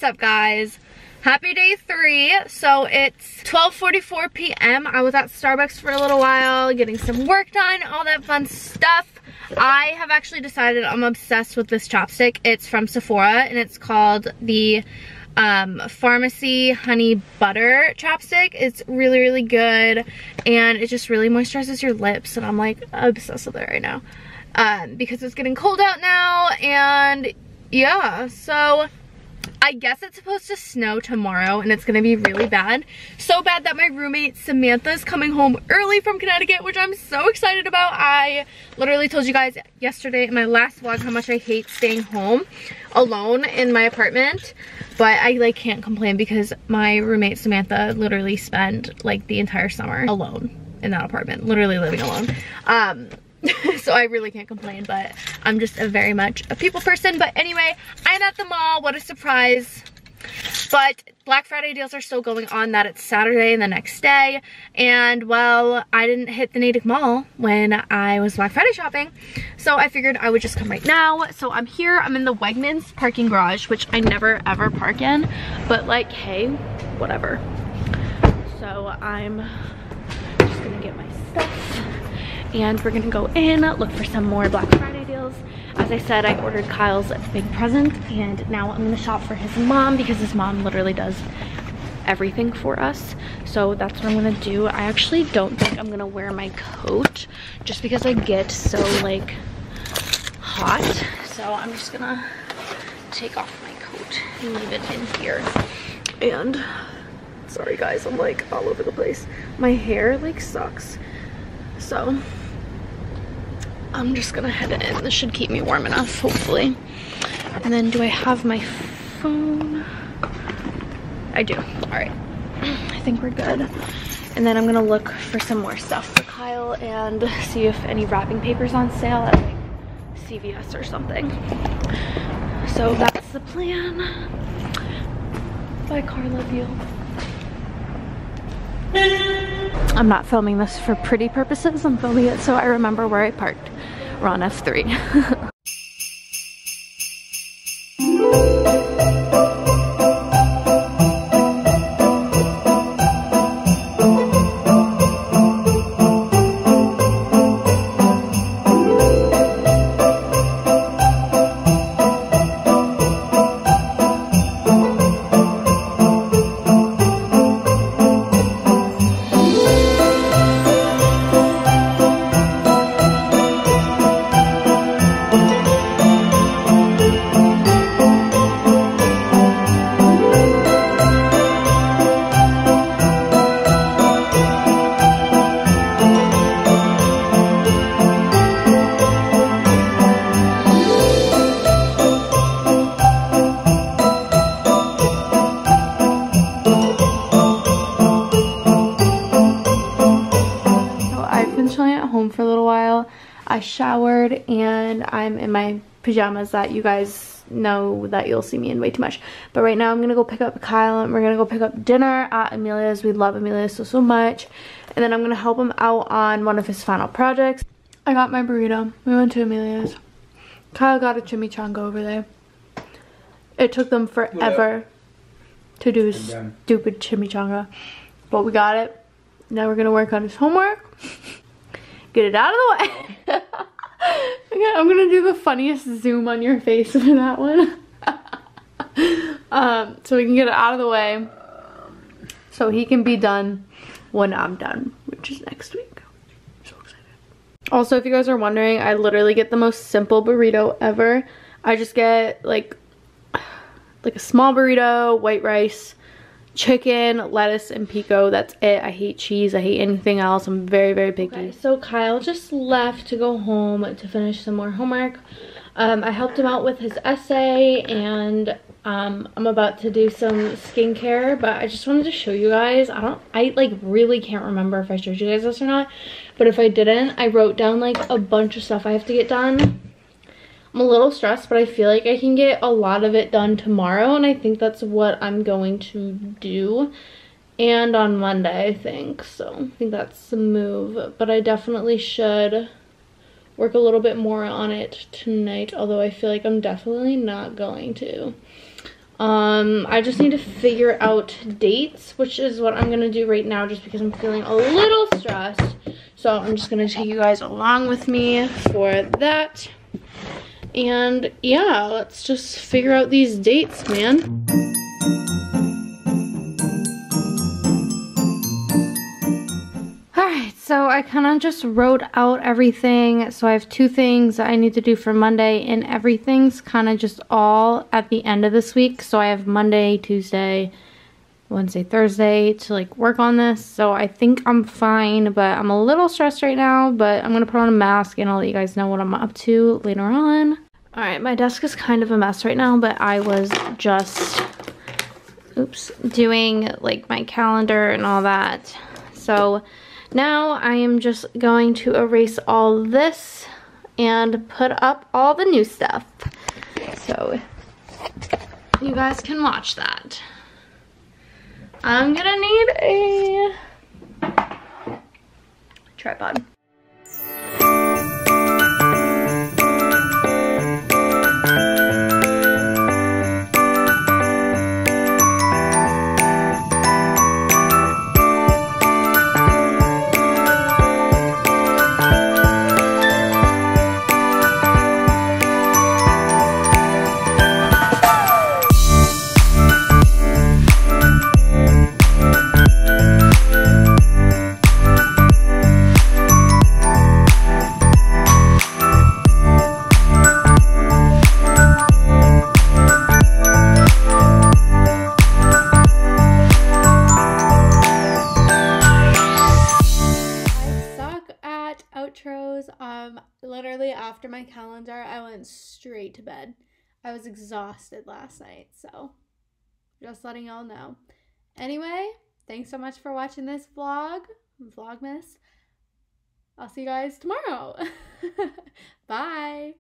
What's up, guys? Happy day 3. So it's 12:44 p.m. I was at Starbucks for a little while getting some work done, all that fun stuff. I have actually decided I'm obsessed with this chapstick. It's from Sephora and it's called the Pharmacy Honey Butter chapstick. It's really, really good and it just really moisturizes your lips, and I'm like obsessed with it right now because it's getting cold out now. And yeah, so I guess it's supposed to snow tomorrow and it's gonna be really bad. So bad that my roommate Samantha's coming home early from Connecticut, which I'm so excited about. I literally told you guys yesterday in my last vlog how much I hate staying home alone in my apartment, but I like can't complain because my roommate Samantha literally spent like the entire summer alone in that apartment, literally living alone. So I really can't complain, but I'm just very much a people person. But anyway, I'm at the mall. What a surprise. But Black Friday deals are still going on, that it's Saturday and the next day. And well, I didn't hit the Natick Mall when I was Black Friday shopping, so I figured I would just come right now. So I'm here. I'm in the Wegmans parking garage, which I never ever park in, but like, hey, whatever. So I'm just gonna get my stuff and we're gonna go in, look for some more Black Friday deals. As I said, I ordered Kyle's big present and now I'm gonna shop for his mom because his mom literally does everything for us. So that's what I'm gonna do. I actually don't think I'm gonna wear my coat just because I get so like hot. So I'm just gonna take off my coat and leave it in here. And sorry guys, I'm like all over the place. My hair like sucks. So I'm just gonna head in. This should keep me warm enough, hopefully. And then do I have my phone? I do. All right, I think we're good. And then I'm gonna look for some more stuff for Kyle and see if any wrapping paper's on sale at like CVS or something. So that's the plan. Bye, Carl, love you. I'm not filming this for pretty purposes. I'm filming it so I remember where I parked. We're on F3. I showered and I'm in my pajamas that you guys know that you'll see me in way too much. But right now I'm gonna go pick up Kyle and we're gonna go pick up dinner at Amelia's. We love Amelia's so much. And then I'm gonna help him out on one of his final projects. I got my burrito. We went to Amelia's. Kyle got a chimichanga over there. It took them forever to do his stupid chimichanga, but we got it. Now we're gonna work on his homework. Get it out of the way. Okay, I'm gonna do the funniest zoom on your face for that one. So we can get it out of the way so he can be done when I'm done, which is next week. I'm so excited. Also, if you guys are wondering, I literally get the most simple burrito ever. I just get like a small burrito, white rice, chicken, lettuce, and pico. That's it. I hate cheese. I hate anything else. I'm very picky. Okay, so Kyle just left to go home to finish some more homework. I helped him out with his essay and I'm about to do some skincare, but I just wanted to show you guys. I like really can't remember if I showed you guys this or not, but if I didn't, I wrote down like a bunch of stuff I have to get done. I'm a little stressed, but I feel like I can get a lot of it done tomorrow, and I think that's what I'm going to do, and on Monday, I think. So I think that's the move, but I definitely should work a little bit more on it tonight, although I feel like I'm definitely not going to. I just need to figure out dates, which is what I'm gonna do right now just because I'm feeling a little stressed. So I'm just gonna take you guys along with me for that. And yeah, let's just figure out these dates, man. Alright, so I kind of just wrote out everything. So I have two things that I need to do for Monday, and everything's kind of just all at the end of this week. So I have Monday, Tuesday, Wednesday, Thursday to like work on this. So I think I'm fine, but I'm a little stressed right now, but I'm gonna put on a mask and I'll let you guys know what I'm up to later on. All right, my desk is kind of a mess right now, but I was just doing like my calendar and all that. So now I am just going to erase all this and put up all the new stuff so you guys can watch that. I'm gonna need a tripod. Literally after my calendar, I went straight to bed. I was exhausted last night, so just letting y'all know. Anyway, thanks so much for watching this vlog, Vlogmas. I'll see you guys tomorrow. Bye.